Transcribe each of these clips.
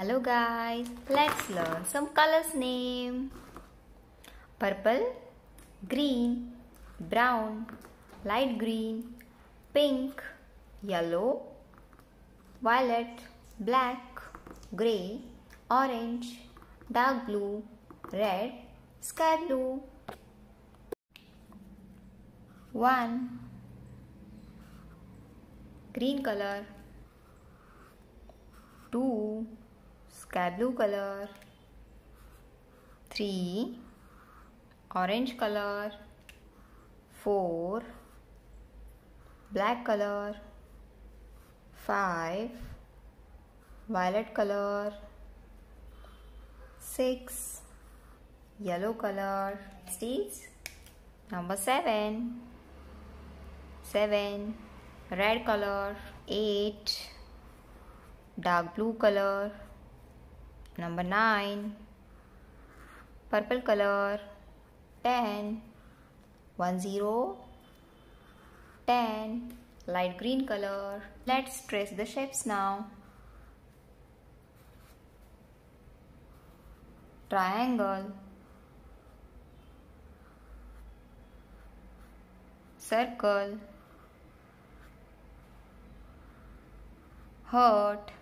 Hello guys, let's learn some colors name. Purple, green, brown, light green, pink, yellow, violet, black, grey, orange, dark blue, red, sky blue. 1. Green color. 2. Sky blue color. 3. Orange color. 4. Black color. 5. Violet color. 6. Yellow color. Next is number 7. 7. Red color. 8. Dark blue color. Number 9. Purple color. 10. 10. 10. Light green color. Let's trace the shapes now. Triangle. Circle. Heart.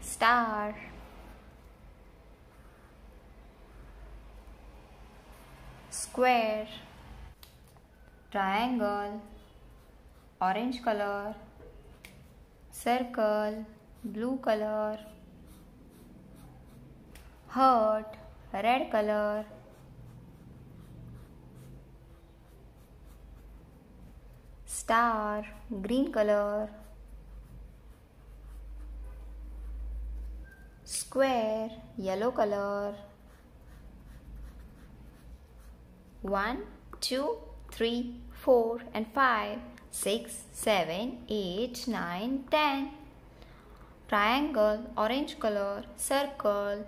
Star. Square. Triangle. Orange color. Circle. Blue color. Heart. Red color. Star. Green color. Square. Yellow color. 1, 2, 3, 4 and 5, 6, 7, 8, 9, 10. Triangle. Orange color. Circle.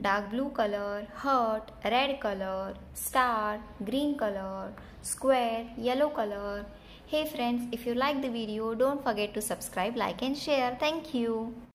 Dark blue color. Heart. Red color. Star. Green color. Square. Yellow color. Hey friends, if you like the video, don't forget to subscribe, like and share. Thank you.